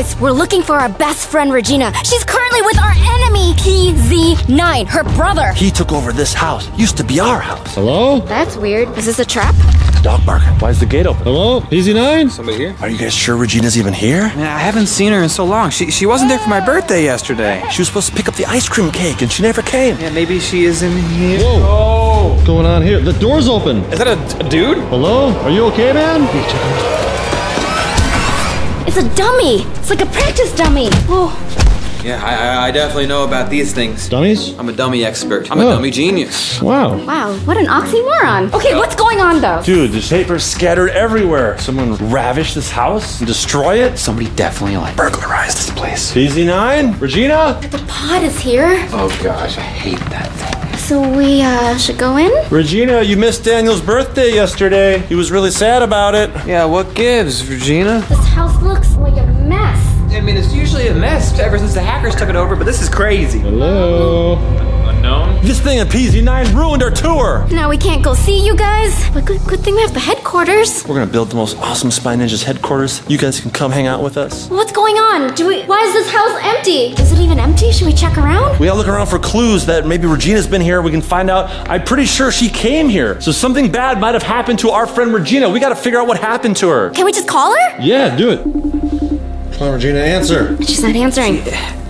Guys, we're looking for our best friend Regina. She's currently with our enemy, PZ9, her brother. He took over this house. Used to be our house. Hello? That's weird. Is this a trap? Dog bark. Why is the gate open? Hello? PZ9? Somebody here? Are you guys sure Regina's even here? Man, I haven't seen her in so long. She wasn't there for my birthday yesterday. She was supposed to pick up the ice cream cake and she never came. Yeah, maybe she is in here. Whoa. Oh. What's going on here? The door's open. Is that a dude? Hello? Are you okay, man? It's a dummy. It's like a practice dummy. Oh. Yeah, I definitely know about these things. Dummies? I'm a dummy expert. I'm a dummy genius. Wow. Wow, what an oxymoron. Okay, what's going on, though? Dude, there's papers scattered everywhere. Someone ravished this house and destroy it. Somebody definitely, like, burglarized this place. PZ9? Regina? The pod is here. Oh, gosh, I hate that thing. So we should go in? Regina, you missed Daniel's birthday yesterday. He was really sad about it. Yeah, what gives, Regina? This house looks like a mess. I mean, it's usually a mess ever since the hackers took it over, but this is crazy. Hello? Unknown? This thing at PZ9 ruined our tour. Now we can't go see you guys. But good thing we have the headquarters. We're gonna build the most awesome Spy Ninjas headquarters. You guys can come hang out with us. What's going on? Why is this house empty? Is it even empty? Should we check around? We all look around for clues that maybe Regina's been here. We can find out. I'm pretty sure she came here. So something bad might have happened to our friend Regina. We gotta figure out what happened to her. Can we just call her? Yeah, do it. Come on, Regina, answer. She's not answering.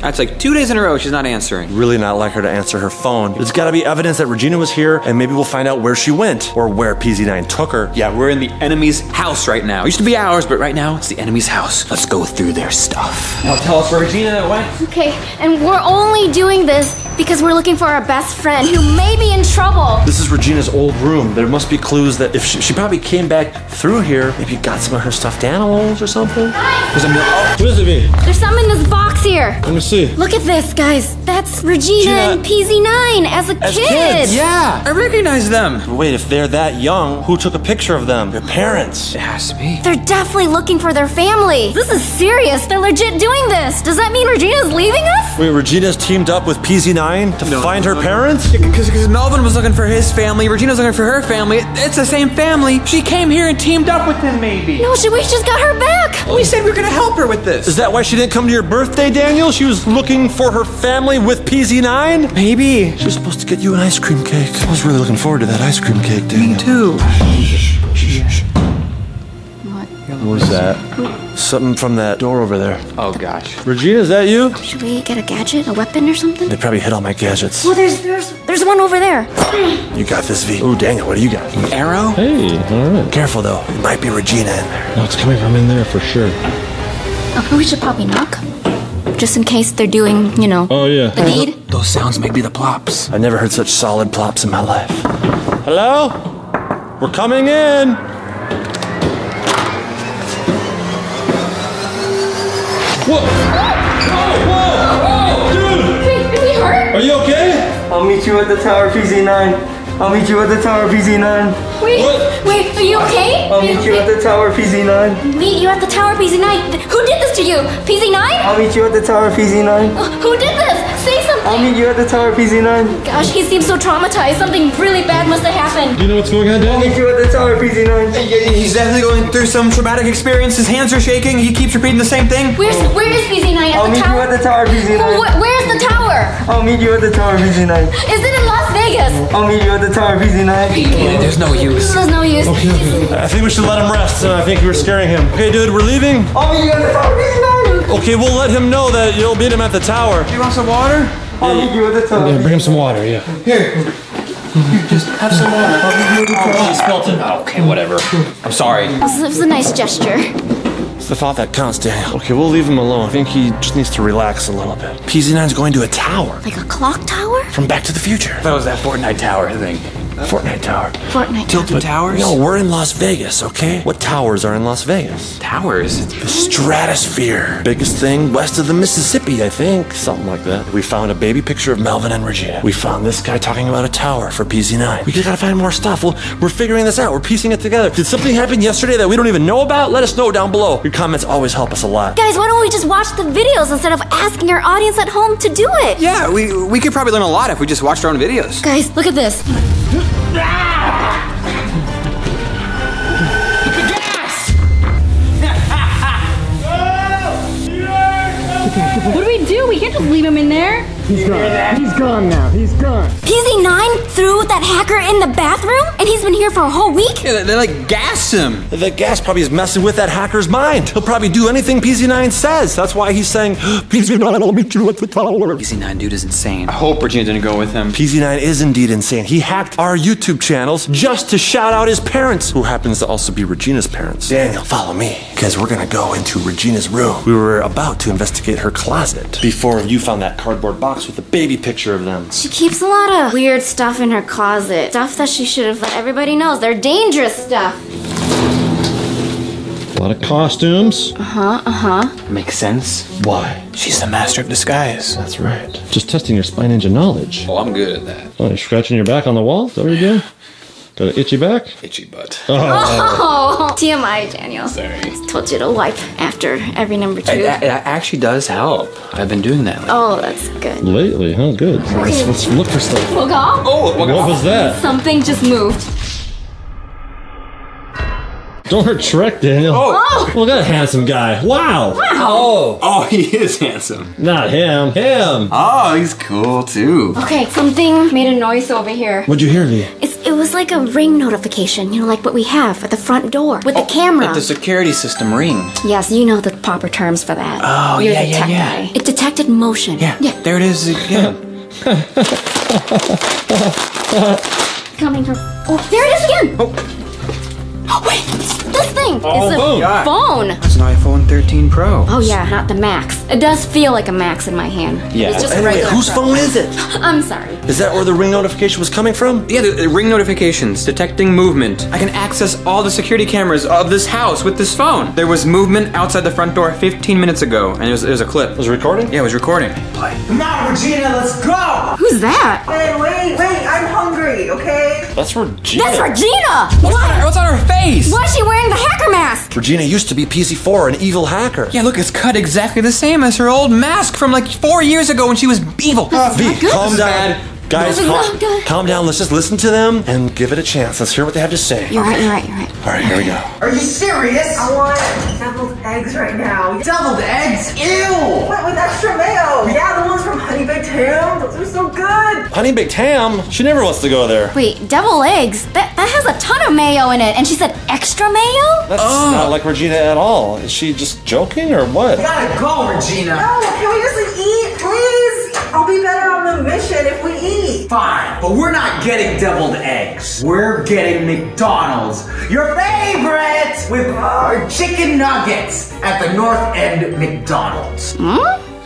That's like 2 days in a row she's not answering. Really not like her to answer her phone. There's gotta be evidence that Regina was here, and maybe we'll find out where she went or where PZ9 took her. Yeah, we're in the enemy's house right now. It used to be ours, but right now it's the enemy's house. Let's go through their stuff. Now tell us where Regina went. Okay, and we're only doing this because we're looking for our best friend who may be in trouble. This is Regina's old room. There must be clues that if she probably came back through here, maybe got some of her stuffed animals or something. There's what does it mean? There's something in this box here. Let me see. Look at this, guys. That's Regina and PZ9 as kids. Yeah, I recognize them. But wait, if they're that young, who took a picture of them? Their parents. It has to be. They're definitely looking for their family. This is serious. They're legit doing this. Does that mean Regina's leaving us? Wait, Regina's teamed up with PZ9 to find her parents? Because Melvin was looking for his family, Regina's looking for her family. It's the same family. She came here and teamed up with them, maybe. No, we just got her back. We said we were going to help her with this. Is that why she didn't come to your birthday, Daniel? She was looking for her family with PZ9? Maybe. She was supposed to get you an ice cream cake. I was really looking forward to that ice cream cake, Daniel. Me too. What was that? Something from that door over there. Oh, gosh. Regina, is that you? Should we get a gadget, a weapon or something? They probably hit all my gadgets. Well, there's one over there. You got this, V. Oh, dang it, what do you got? An arrow? Hey, all right. Careful, though. It might be Regina in there. No, it's coming from in there for sure. Oh, we should probably knock. Just in case they're doing, you know, the need. Those sounds may be the plops. I never heard such solid plops in my life. Hello? We're coming in. Whoa! Whoa! Whoa! Whoa! Dude! Wait, is he hurt? Are you okay? I'll meet you at the tower, PZ9. I'll meet you at the tower, PZ9. Wait, wait, are you okay? I'll meet you at the tower, PZ9. Meet you at the tower, PZ9. Who did this to you? PZ9? I'll meet you at the tower, PZ9. Who did this? Say something. I'll meet you at the tower, PZ9. Gosh, he seems so traumatized. Something really bad must have happened. Do you know what's going on, Dad? I'll meet you at the tower, PZ9. He's definitely going through some traumatic experience. His hands are shaking. He keeps repeating the same thing. Where is PZ9? I'll meet you at the tower, PZ9. Where's the tower? I'll meet you at the tower, PZ9. Is it in Las Vegas? I'll meet you at the tower, PZ9. There's no use. There's no use. Okay. I think we should let him rest. I think we were scaring him. Okay, dude, we're leaving. I'll meet you at the tower, PZ9. Okay, we'll let him know that you'll meet him at the tower. Do you want some water? I'll meet you at the tower. Yeah, bring him some water, yeah. Here. Just have some water. I'll meet you at the tower. She spilled it. Oh, okay, whatever. I'm sorry. This is a nice gesture. It's the thought that counts, Daniel. Okay, we'll leave him alone. I think he just needs to relax a little bit. PZ9's going to a tower. Like a clock tower? From Back to the Future. That was that Fortnite tower thing. Fortnite tower. Fortnite Tilted Towers? No, we're in Las Vegas, okay? What towers are in Las Vegas? Towers? The stratosphere. Biggest thing west of the Mississippi, I think. Something like that. We found a baby picture of Melvin and Regina. We found this guy talking about a tower for PZ9. We just gotta find more stuff. Well, we're figuring this out. We're piecing it together. Did something happen yesterday that we don't even know about? Let us know down below. Your comments always help us a lot. Guys, why don't we just watch the videos instead of asking our audience at home to do it? Yeah, we could probably learn a lot if we just watched our own videos. Guys, look at this. Gas! do? We can't just leave him in there. He's gone. He's gone now. He's gone. PZ9 threw that hacker in the bathroom, and he's been here for a whole week? Yeah, they like gassed him. The gas probably is messing with that hacker's mind. He'll probably do anything PZ9 says. That's why he's saying, PZ9, I'll meet you at the tower. PZ9 dude is insane. I hope Regina didn't go with him. PZ9 is indeed insane. He hacked our YouTube channels just to shout out his parents, who happens to also be Regina's parents. Daniel, follow me, because we're gonna go into Regina's room. We were about to investigate her closet before you found that cardboard box with the baby picture of them. She keeps a lot of weird stuff in her closet. Stuff that she should have let everybody know. They're dangerous stuff. A lot of costumes. Makes sense. Why? She's the master of disguise. That's right. Just testing your Spy Ninja knowledge. Oh, I'm good at that. Oh, you're scratching your back on the wall? Is that what you're doing? Got an itchy back? Itchy butt. Oh. TMI, Daniel. Sorry. I told you to wipe after every number 2. It actually does help. I've been doing that lately. Oh, that's good. Lately, huh? Good. Let's look for stuff. Oh, what was that? Something just moved. Don't hurt Shrek, Daniel. Oh! Look at that handsome guy. Wow! Oh! Oh, he is handsome. Not him. Him! Oh, he's cool, too. Okay, something made a noise over here. What'd you hear, Vy? It was like a ring notification, you know, like what we have at the front door with the camera. Like the security system ring. Yes, you know the proper terms for that. Oh, yeah. It detected motion. Yeah, there it is again. Coming from... Oh, there it is again! Oh, wait! This thing is a phone. It's an iPhone 13 Pro. Oh yeah, not the Max. It does feel like a Max in my hand. Yeah. It's just regular. Whose phone is it? I'm sorry. Is that where the ring notification was coming from? Yeah, the ring notifications detecting movement. I can access all the security cameras of this house with this phone. There was movement outside the front door 15 minutes ago, and it was a clip. Was it recording? Yeah, it was recording. Play. Come on, Regina, let's go. Who's that? Hey, wait, I'm hungry. Okay. That's Regina. That's Regina. What's on her face? Why is she wearing the hacker mask? Regina used to be PZ4, an evil hacker. Yeah, look, it's cut exactly the same as her old mask from like 4 years ago when she was evil. Vy, calm down. Guys, calm down. Let's just listen to them and give it a chance. Let's hear what they have to say. You're right. All right, here we go. Are you serious? I want doubled eggs right now. Doubled eggs? Ew! What, with extra mayo? Yeah, the ones from Honey Baked Ham. Those are so good. Honey Baked Ham? She never wants to go there. Wait, double eggs? That has a ton of mayo in it. And she said extra mayo? That's not like Regina at all. Is she just joking or what? We gotta go, Regina. No, can we just eat, please? I'll be better on the mission if we eat. Fine, but we're not getting deviled eggs. We're getting McDonald's, your favorite, with our chicken nuggets at the North End McDonald's. Hmm?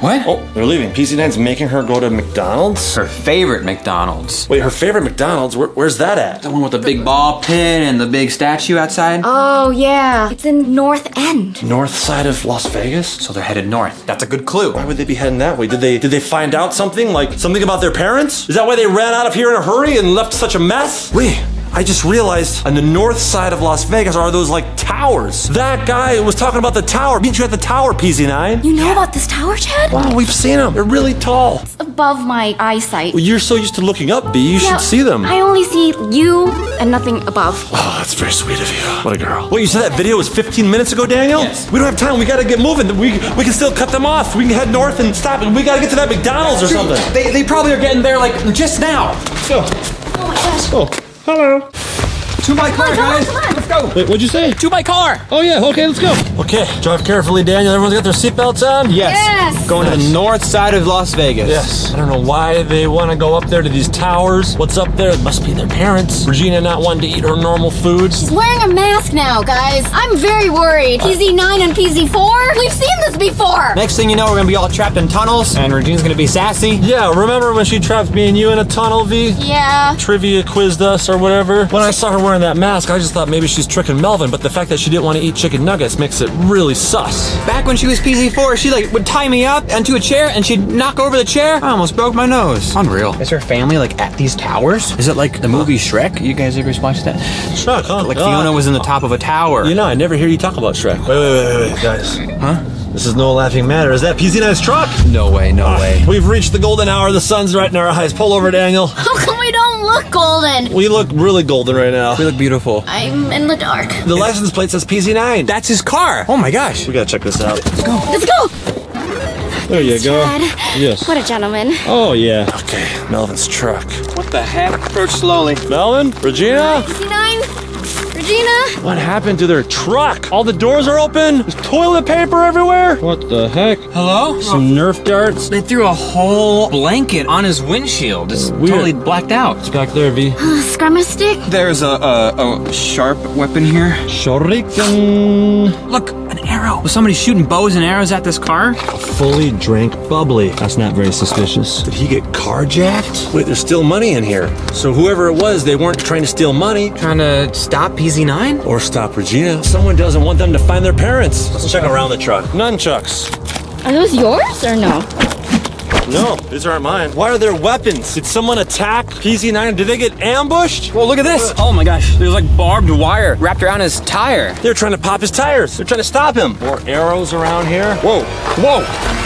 What? Oh, they're leaving. PZ9's making her go to McDonald's? Her favorite McDonald's. Wait, her favorite McDonald's? Where's that at? The one with the big ball pin and the big statue outside? Oh, yeah. It's in North End. North side of Las Vegas? So they're headed north. That's a good clue. Why would they be heading that way? Did they find out something? Like, something about their parents? Is that why they ran out of here in a hurry and left such a mess? Wait. I just realized on the north side of Las Vegas are those like towers. That guy was talking about the tower. Meet you at the tower, PZ9. You know about this tower, Chad? Wow, we've seen them. They're really tall. It's above my eyesight. Well, you're so used to looking up, Vy. You should see them. I only see you and nothing above. Oh, that's very sweet of you. What a girl. Wait, you said that video was 15 minutes ago, Daniel? Yes. We don't have time. We got to get moving. We can still cut them off. We can head north and stop. We got to get to that McDonald's or something. They probably are getting there like just now. Let's go. Oh my gosh. Oh. Hello. To my car, guys. Let's go. Wait, what'd you say? To my car. Oh, yeah. Okay, let's go. Okay. Drive carefully, Daniel. Everyone's got their seatbelts on? Yes. Going to the north side of Las Vegas. Yes. I don't know why they want to go up there to these towers. What's up there? It must be their parents. Regina not wanting to eat her normal food. She's wearing a mask now, guys. I'm very worried. PZ9 and PZ4? We've seen this before. Next thing you know, we're going to be all trapped in tunnels, and Regina's going to be sassy. Yeah, remember when she trapped me and you in a tunnel, Vy? Yeah. Trivia quizzed us or whatever. When I saw her wearing that mask, I just thought maybe she's tricking Melvin, but the fact that she didn't want to eat chicken nuggets makes it really sus. Back when she was PZ4, she like would tie me up onto a chair and she'd knock over the chair. I almost broke my nose. Unreal. Is her family like at these towers? Is it like the movie Shrek? You guys ever watched that? Shrek, huh? Like Fiona was in the top of a tower. You know, I never hear you talk about Shrek. Wait, guys. Huh? This is no laughing matter. Is that PZ9's truck? No way, no way. We've reached the golden hour. The sun's right in our eyes. Pull over, Daniel. How come we don't look golden? We look really golden right now. We look beautiful. I'm in the dark. The license plate says PZ9. That's his car. Oh my gosh. We gotta check this out. Let's go. There you go. Chad. Yes. What a gentleman. Oh, yeah. Okay, Melvin's truck. What the heck? Approach slowly. Melvin? Regina? PZ9? Regina? What happened to their truck? All the doors are open. There's toilet paper everywhere. What the heck? Hello? Some Nerf darts. They threw a whole blanket on his windshield. It's weird. Totally blacked out. It's back there, V. Scrammer stick? There's a sharp weapon here. Shuriken. Look. Was somebody shooting bows and arrows at this car? Fully drank bubbly. That's not very suspicious. Did he get carjacked? Wait, there's still money in here. So whoever it was, they weren't trying to steal money. Trying to stop PZ9? Or stop Regina. Someone doesn't want them to find their parents. Let's check around the truck. Nunchucks. Are those yours or no? No, these aren't mine. Why are there weapons? Did someone attack PZ9? Did they get ambushed? Well, look at this. Oh my gosh, there's like barbed wire wrapped around his tire. They're trying to pop his tires. They're trying to stop him. More arrows around here. Whoa, whoa.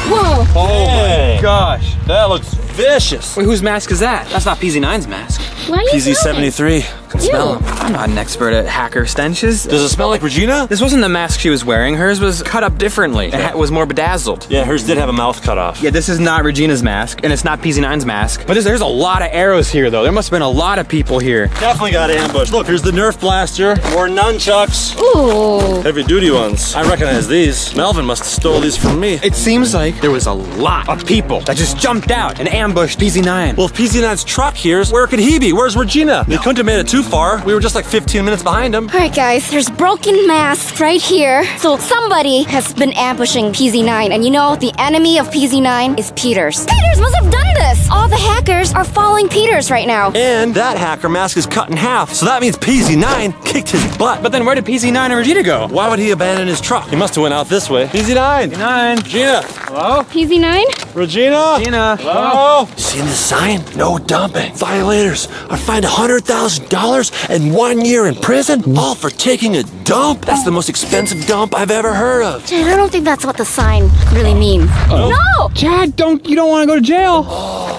Whoa. Oh hey. My gosh, that looks vicious. Wait, whose mask is that? That's not PZ9's mask. Why are you PZ73. Can smell them. I'm not an expert at hacker stenches. Does it smell like Regina? This wasn't the mask she was wearing. Hers was cut up differently. Yeah. It was more bedazzled. Yeah, hers did have a mouth cut off. Yeah, this is not Regina's mask, and it's not PZ9's mask. But there's a lot of arrows here, though. There must have been a lot of people here. Definitely got ambushed. Look, here's the Nerf blaster. More nunchucks. Ooh. Heavy-duty ones. I recognize these. Melvin must have stole these from me. It seems like there was a lot of people that just jumped out and ambushed PZ9. Well, if PZ9's truck here's, where could he be? Where's Regina? No. They couldn't have made it too far. We were just like 15 minutes behind him. All right, guys, there's broken masks right here. So somebody has been ambushing PZ9, and you know, the enemy of PZ9 is Peters. Peters must have done this. All the hackers are following Peters right now. And that hacker mask is cut in half, so that means PZ9 kicked his butt. But then where did PZ9 and Regina go? Why would he abandon his truck? He must have went out this way. PZ9. PZ9. Regina. Hello? PZ9. Regina. Regina. Hello? Seen the sign? No dumping. Violators are fined $100,000. And 1 year in prison, all for taking a dump. That's the most expensive dump I've ever heard of. Chad, I don't think that's what the sign really means. No! Chad, you don't want to go to jail.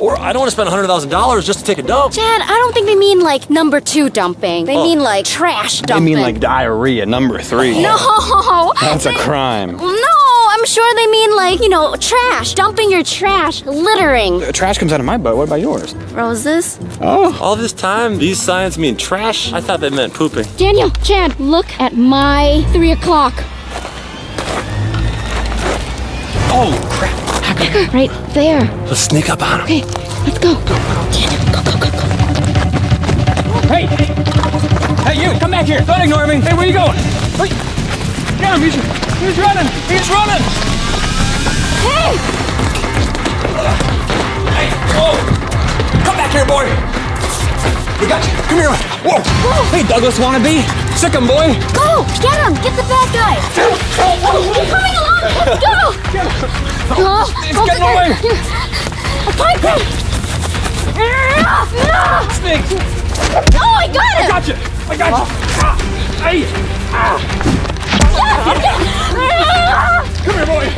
Or I don't want to spend $100,000 just to take a dump. Chad, I don't think they mean like number 2 dumping. They mean like trash dumping. They mean like diarrhea number 3. No! That's a crime. No! I'm sure they mean like, you know, trash. Dumping your trash. Littering. Trash comes out of my butt. What about yours? Roses. Oh. All this time, these signs mean trash? I thought they meant pooping. Daniel, Chad, look at my 3 o'clock. Oh, crap. Hacker. Right there. Let's sneak up on him. Okay, let's go. Go, go, Daniel. Go. Hey. Hey, you. Come back here. Don't ignore me. Hey, where are you going? Wait. Get him, he's running! He's running! Hey! Hey! Whoa! Come back here, boy! We got you! Come here! Whoa! Whoa. Hey, Douglas wannabe! Sick him, boy! Go! Get him! Get the bad guy! He's coming along! Let's go! Get him! Oh, he's getting away! No! Snake! No, I got him! I got you! I got you! Hey! Come here, boy! Hey,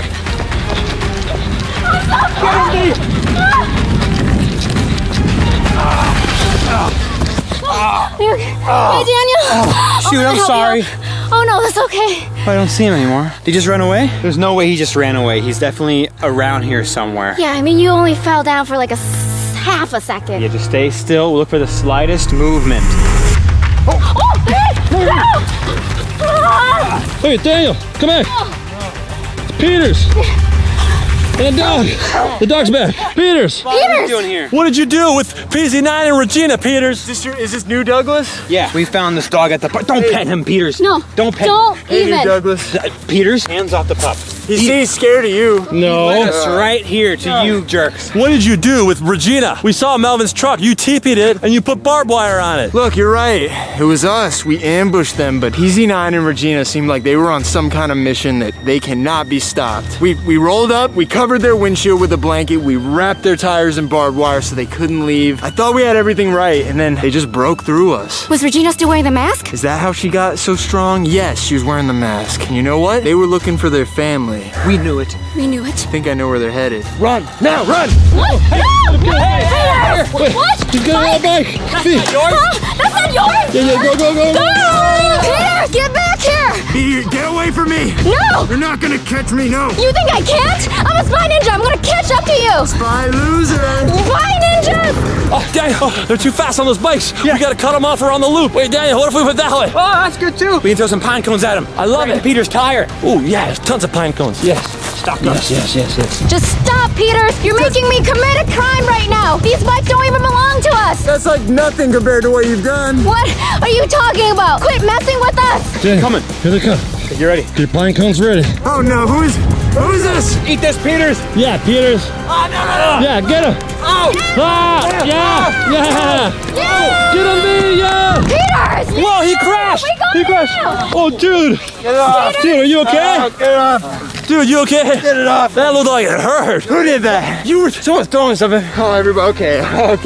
Daniel! Shoot, I'm sorry. Oh, no, that's okay. I don't see him anymore. Did he just run away? There's no way he just ran away. He's definitely around here somewhere. Yeah, I mean, you only fell down for like a half a second. You have to stay still. Look for the slightest movement. Oh! Oh, hey! No! Hey, Daniel, come back. It's Peters. And the dog. The dog's back. Peters. What are you doing here? What did you do with PZ9 and Regina, Peters? Is this new Douglas? Yeah, we found this dog at the park. Don't pet him, Peters. No. Don't pet him. Hey, new Douglas. Peters, hands off the pup. He's scared of you. No. He led us right here to you jerks. What did you do with Regina? We saw Melvin's truck. You TP'd it and you put barbed wire on it. Look, you're right. It was us. We ambushed them, but PZ9 and Regina seemed like they were on some kind of mission that they cannot be stopped. We rolled up. We covered their windshield with a blanket. We wrapped their tires in barbed wire so they couldn't leave. I thought we had everything right, and then they just broke through us. Was Regina still wearing the mask? Is that how she got so strong? Yes, she was wearing the mask. And you know what? They were looking for their family. We knew it. We knew it. I think I know where they're headed. Run! Now, run! What? No! No! Hey! What? Get right back! That's not yours! Huh? That's not yours! Yeah, go, go, go! Go! Peter, get back here! Get away from me! No! You're not gonna catch me, no! You think I can't? I'm a spy ninja! I'm gonna you? Spy loser. Spy Ninjas! Oh, Daniel, oh, they're too fast on those bikes. Yeah. We gotta cut them off around the loop. Wait, Daniel, what if we went that way? Oh, that's good too. We can throw some pine cones at him. I love it. Peter's tire. Oh, yeah, there's tons of pine cones. Yes. Stop us. Yes, yes, yes, yes. Just stop, Peters. You're making me commit a crime right now. These bikes don't even belong to us. That's like nothing compared to what you've done. What are you talking about? Quit messing with us. Daniel, coming. Here they come. You ready? Get your pine cones ready. Oh no, who's this? Eat this, Peters. Yeah, Peters. Oh, no, no, no. Yeah, get him. Oh. Ah, yeah, yeah. Yeah. Get him, me, yeah. Peters. Whoa, he crashed. He crashed. Now. Oh, dude. Get it off. Peters. Dude, are you okay? Oh, get it off. Dude, you okay? Get it off. That looked like it hurt. Who did that? You were, someone's throwing something. Oh, everybody, okay. All right.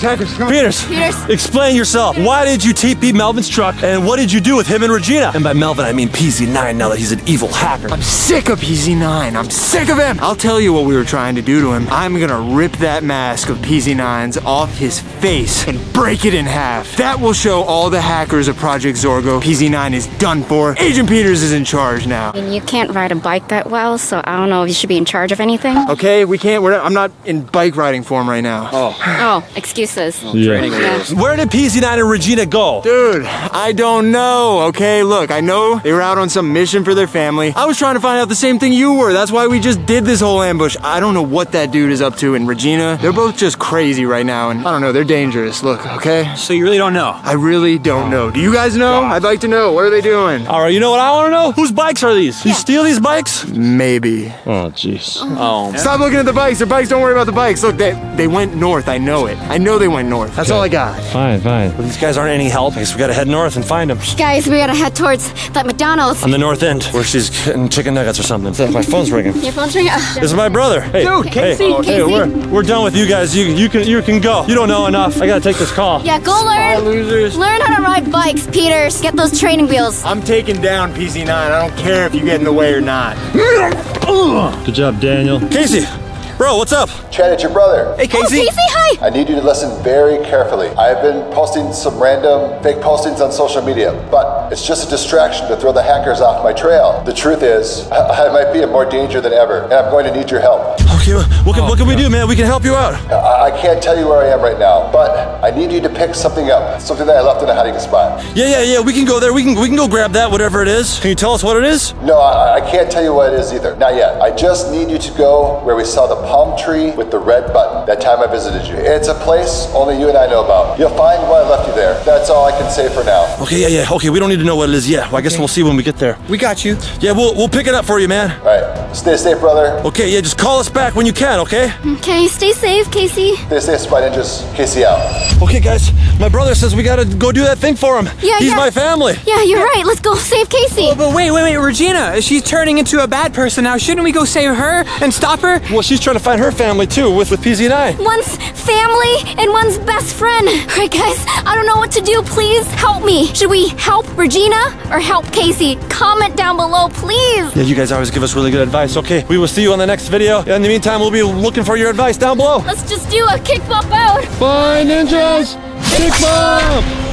Hackers, come on. Peters, explain yourself. Why did you TP Melvin's truck, and what did you do with him and Regina? And by Melvin, I mean PZ9, now that he's an evil hacker. I'm sick of PZ9. I'm sick of him. I'll tell you what we were trying to do to him. I'm gonna rip that mask of PZ9's off his face and break it in half. That will show all the hackers of Project Zorgo PZ9 is done for. Agent Peters is in charge now. And you can't ride a bike that well, so I don't know if you should be in charge of anything. Okay, we can't. I'm not in bike riding form right now. Oh. Oh, excuses. Yeah. Yeah. Where did PZ9 and Regina go? Dude, I don't know. Okay, look, I know they were out on some mission for their family. I was trying to find out the same thing you were. That's why we just did this whole ambush. I don't know what that dude is up to, and Regina, they're both just crazy right now, and I don't know, they're dangerous. Look, okay? So you really don't know? I really don't know. Do you guys know? I'd like to know. What are they doing? All right, you know what I want to know? Whose bikes are these? Yeah. You steal these bikes? Maybe. Oh, jeez. Oh. Stop looking at the bikes. Their bikes, don't worry about the bikes. Look, they went north. I know it. I know they went north. That's all I got. Fine, fine. Well, these guys aren't any help. I guess we gotta head north and find them. Guys, we gotta head towards that McDonald's. On the north end, where she's getting chicken nuggets or something. So my phone's ringing. Your phone's ringing? Oh, this is my brother. Hey, dude, Casey. Hey, Casey. Hey, we're done with you guys. You can go. You don't know enough. I gotta take this call. Yeah, go learn. Losers. Learn how to ride bikes, Peters. Get those training wheels. I'm taking down PZ9. I don't care if you get in the way or not. Good job, Daniel. Casey. Bro, what's up? Chad, it's your brother. Hey, Casey. Oh, Casey, hi. I need you to listen very carefully. I've been posting some random fake postings on social media, but it's just a distraction to throw the hackers off my trail. The truth is, I might be in more danger than ever, and I'm going to need your help. Okay, what can we do, man? We can help you out. I can't tell you where I am right now, but I need you to pick something up, something that I left in a hiding spot. Yeah, we can go there. We can go grab that, whatever it is. Can you tell us what it is? No, I can't tell you what it is either. Not yet. I just need you to go where we saw the palm tree with the red button that time I visited you. It's a place only you and I know about. You'll find why I left you there. That's all I can say for now. Okay, yeah. Okay, we don't need to know what it is yet. Well, I guess we'll see when we get there. We got you. Yeah, we'll pick it up for you, man. All right. Stay safe, brother. Okay, yeah, just call us back when you can, okay? Okay, stay safe, Casey. Stay safe, Spy Ninjas. Casey out. Okay, guys, my brother says we gotta go do that thing for him. Yeah, he's my family. Yeah, you're right. Let's go save Casey. Oh, but wait, Regina, she's turning into a bad person now. Shouldn't we go save her and stop her? Well, she's trying to find her family too with PZ9. One's family and one's best friend. All right, guys, I don't know what to do. Please help me. Should we help Regina or help Casey? Comment down below, please. Yeah, you guys always give us really good advice. Okay, we will see you on the next video. In the meantime, we'll be looking for your advice down below. Let's just do a kick bump out. Bye, Ninjas. Kick bump.